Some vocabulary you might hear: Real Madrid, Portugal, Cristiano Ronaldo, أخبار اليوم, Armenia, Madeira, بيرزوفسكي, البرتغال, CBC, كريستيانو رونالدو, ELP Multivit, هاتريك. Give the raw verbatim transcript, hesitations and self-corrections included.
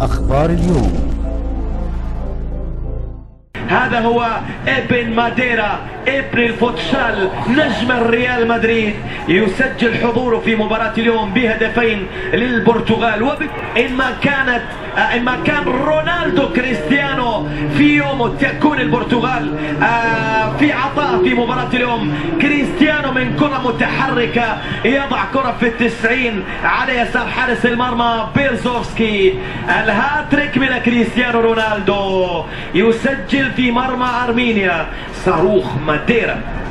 أخبار اليوم. هذا هو ابن ماديرا، ابن الفوتسال، نجم الريال مدريد، يسجل حضوره في مباراة اليوم بهدفين للبرتغال. وإما كانت إما كان رونالدو كريستيانو في يومه، تكون البرتغال في عطاء في مباراة اليوم. كريستيانو من كرة متحركة يضع كرة في التسعين على يسار حارس المرمى بيرزوفسكي. الهاتريك من كريستيانو رونالدو، يسجل في مرمى أرمينيا. صاروخ ماديرا.